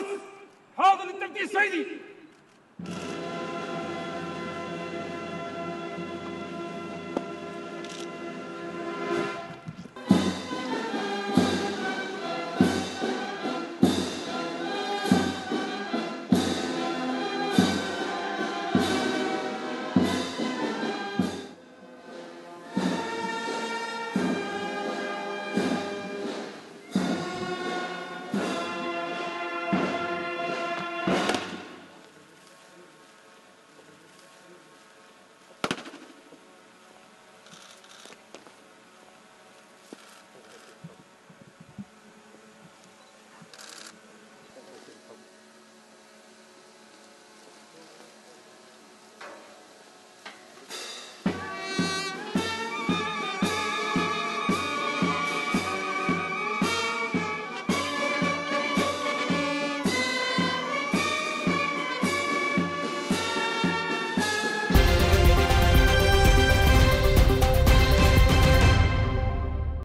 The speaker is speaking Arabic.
بس. حاضر للتفتيش سيدي.